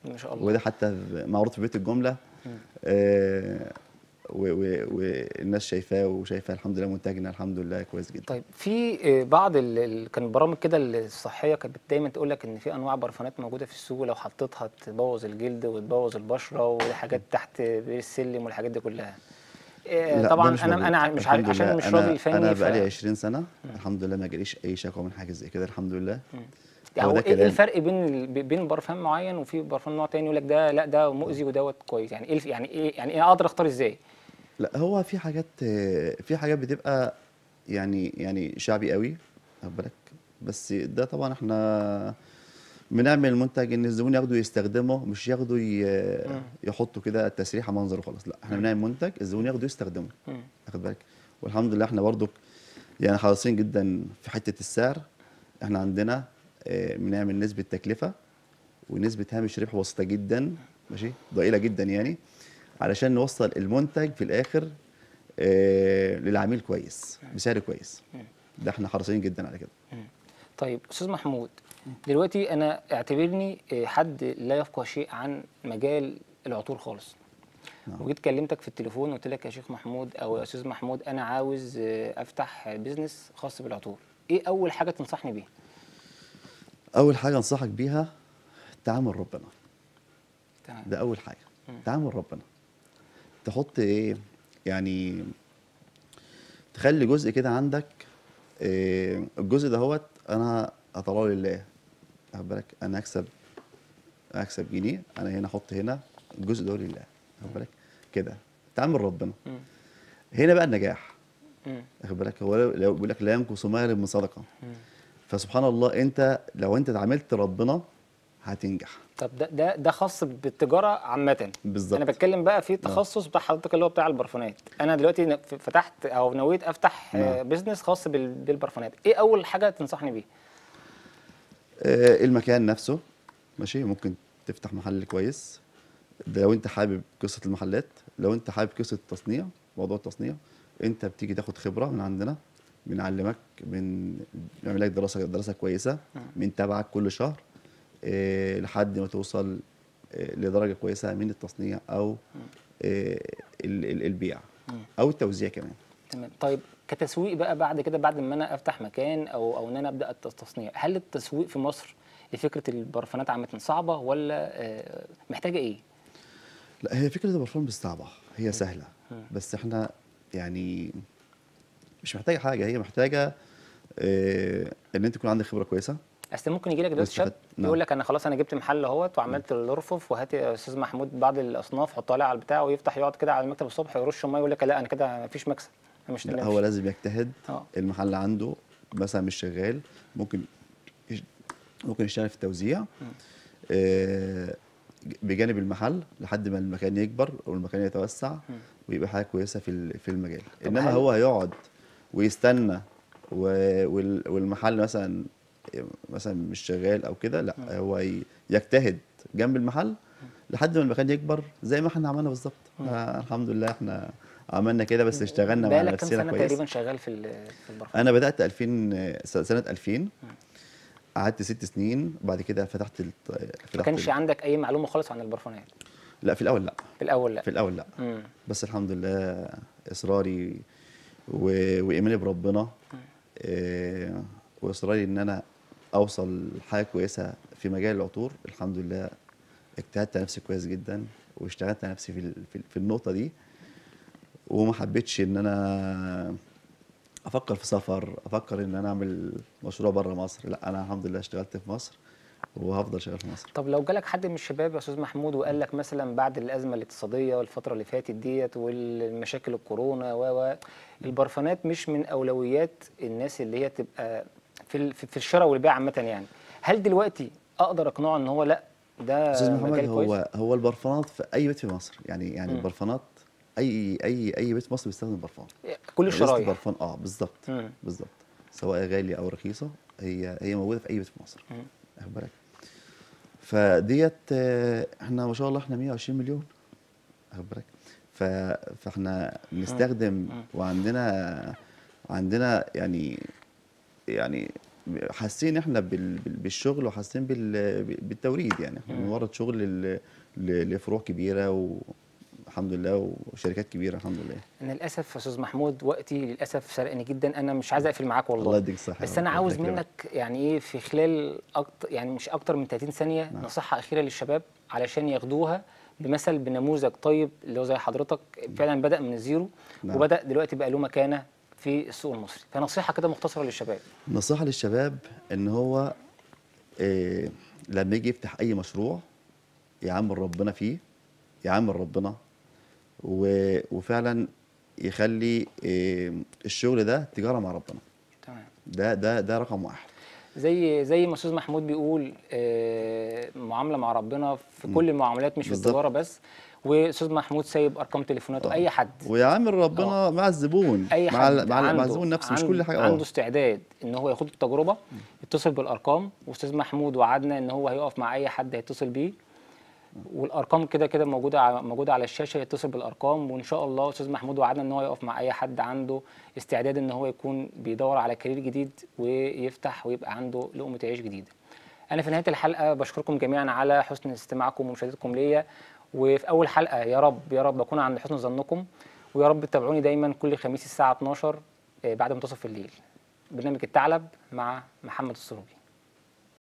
ما شاء الله، وده حتى معروض في بيت الجمله، والناس شايفاه وشايفه الحمد لله منتجنا الحمد لله كويس جدا. طيب في بعض كان برامج كده الصحيه كانت دايما تقول لك ان في انواع برفانات موجوده في السوق لو حطيتها تبوظ الجلد وتبوظ البشره وحاجات تحت بير السلم والحاجات دي كلها. طبعا انا مش عارف عشان مش راجل فني، انا بقالي 20 سنه الحمد لله ما جاليش اي شكوى من حاجه زي كده الحمد لله. يعني ايه الفرق بين برفان معين وفي برفان نوع تاني يقول لك ده لا ده مؤذي ودوت كويس؟ يعني ايه يعني ايه اقدر اختار ازاي؟ لا هو في حاجات بتبقى يعني شعبي قوي، واخد بالك، بس ده طبعا احنا بنعمل المنتج ان الزبون ياخده يستخدمه، مش ياخده يحطه كده تسريحه منظر وخلاص، لا احنا بنعمل منتج الزبون ياخده يستخدمه، واخد بالك. والحمد لله احنا برضو يعني حريصين جدا في حته السعر. احنا عندنا بنعمل نسبه تكلفه ونسبه هامش ربح وسيطه جدا، ماشي، ضئيله جدا يعني، علشان نوصل المنتج في الاخر للعميل كويس بسعر كويس. ده احنا حريصين جدا على كده. طيب استاذ محمود، دلوقتي انا اعتبرني حد لا يفقه شيء عن مجال العطور خالص، وجيت كلمتك في التليفون وقلت لك يا شيخ محمود او يا استاذ محمود انا عاوز افتح بيزنس خاص بالعطور، ايه اول حاجه تنصحني بيها؟ اول حاجه انصحك بيها تعامل ربنا. تمام، ده اول حاجه، تعامل ربنا. تحط ايه يعني، تخلي جزء كده عندك، الجزء دهوت انا هطلعه لله، واخد بالك، انا اكسب جنيه، انا هنا احط هنا الجزء ده لله، واخد بالك كده، تعامل ربنا. هنا بقى النجاح، واخد بالك. هو لو بيقول لك لا ينقص مال من صدقه، فسبحان الله انت لو انت تعاملت ربنا هتنجح. طب ده خاص بالتجاره عامه بالظبط. انا بتكلم بقى في تخصص بحضرتك اللي هو بتاع البرفانات. انا دلوقتي فتحت او نويت افتح بيزنس خاص بالبرفانات، ايه اول حاجه تنصحني بيه؟ المكان نفسه، ماشي، ممكن تفتح محل كويس، ده لو انت حابب قصه المحلات. لو انت حابب قصه التصنيع، موضوع التصنيع انت بتيجي تاخد خبره من عندنا، بنعلمك، بنعمل لك دراسه كويسه، بنتابعك كل شهر لحد ما توصل لدرجه كويسه من التصنيع او البيع او التوزيع كمان. تمام. طيب كتسويق بقى بعد كده، بعد ما انا افتح مكان او ان انا ابدا التصنيع، هل التسويق في مصر لفكره البرفانات عامه صعبه ولا محتاجه ايه؟ لا، هي فكره البرفان مش صعبه، هي سهله، بس احنا يعني مش محتاجه حاجه، هي محتاجه ان انت يكون عندك خبره كويسه. اصل ممكن يجي لك دلوقتي شاب يقول لك انا خلاص انا جبت محل اهوت وعملت الرفوف، وهات يا استاذ محمود بعض الاصناف حطها لي على البتاع، ويفتح يقعد كده على المكتب الصبح يرش ميه، يقول لك لا انا كده مفيش مكسب. مش لا، هو لازم يجتهد. المحل عنده مثلا مش شغال، ممكن يشتغل في التوزيع بجانب المحل لحد ما المكان يكبر والمكان يتوسع ويبقى حاجه كويسه في المجال. انما هو هيقعد ويستنى والمحل مثلا مش شغال او كده، لا، هو يجتهد جنب المحل لحد ما المكان يكبر زي ما احنا عملنا بالظبط. الحمد لله احنا عملنا كده، بس اشتغلنا مع نفسنا كويس. بقالك كام سنه تقريبا شغال في البرفان؟ انا بدات 2000، سنه 2000، قعدت 6 سنين، بعد كده فتحت. ما كانش عندك اي معلومه خالص عن البرفانات؟ لا، في الاول لا. بس الحمد لله اصراري وايماني بربنا واصراري ان انا اوصل لحاجه كويسه في مجال العطور، الحمد لله اجتهدت على نفسي كويس جدا، واشتغلت على نفسي في النقطه دي، وما حبيتش ان انا افكر في سفر، افكر ان انا اعمل مشروع بره مصر، لا، انا الحمد لله اشتغلت في مصر وهفضل شغال في مصر. طب لو جالك حد من الشباب يا استاذ محمود وقال لك مثلا بعد الازمه الاقتصاديه والفتره اللي فاتت ديت والمشاكل الكورونا البرفانات مش من اولويات الناس اللي هي تبقى في الشراء والبيع عامه يعني، هل دلوقتي اقدر اقنعه ان هو لا ده استاذ محمد، هو البرفانات في اي بيت في مصر يعني البرفانات، اي بيت في مصر بيستخدم برفان، كل الشرايح برفان. بالظبط، سواء غاليه او رخيصه، هي موجوده في اي بيت في مصر، واخد بالك. فديت احنا ما شاء الله احنا 120 مليون، واخد بالك، فاحنا بنستخدم، وعندنا يعني حاسين احنا بالشغل، وحاسين بالتوريد، يعني احنا بنورد شغل لفروع كبيره والحمد لله، وشركات كبيره الحمد لله. انا للاسف يا استاذ محمود وقتي للاسف سرقني جدا، انا مش عايز اقفل معاك والله. الله يديك الصحه. بس انا عاوز منك يعني ايه، في خلال يعني مش اكتر من 30 ثانيه، نصيحه اخيره للشباب علشان ياخدوها بمثل بنموذج طيب، اللي هو زي حضرتك فعلا بدا من الزيرو وبدا دلوقتي بقى له مكانه في السوق المصري، فنصيحه كده مختصره للشباب. نصيحه للشباب ان هو لما يجي يفتح اي مشروع يعامل ربنا فيه، يعامل ربنا وفعلا يخلي الشغل ده تجاره مع ربنا. تمام، ده رقم واحد. زي ما استاذ محمود بيقول، معامله مع ربنا في كل المعاملات، مش في التجاره بس. واستاذ محمود سايب ارقام تليفوناته اي حد، ويعامل ربنا مع الزبون، اي حد مع الزبون نفسه، مش كل حاجه عنده استعداد ان هو ياخد التجربه. اتصل بالارقام، واستاذ محمود وعدنا ان هو هيقف مع اي حد هيتصل بيه، والارقام كده كده موجوده على الشاشه، يتصل بالارقام، وان شاء الله استاذ محمود وعدنا ان هو يقف مع اي حد عنده استعداد ان هو يكون بيدور على كارير جديد ويفتح ويبقى عنده لقمه عيش جديده. انا في نهايه الحلقه بشكركم جميعا على حسن استماعكم ومشاهدتكم ليا، وفي اول حلقه يا رب اكون عند حسن ظنكم، ويا رب تتابعوني دايما كل خميس الساعه 12 بعد منتصف الليل، برنامج الثعلب مع محمد السروبي.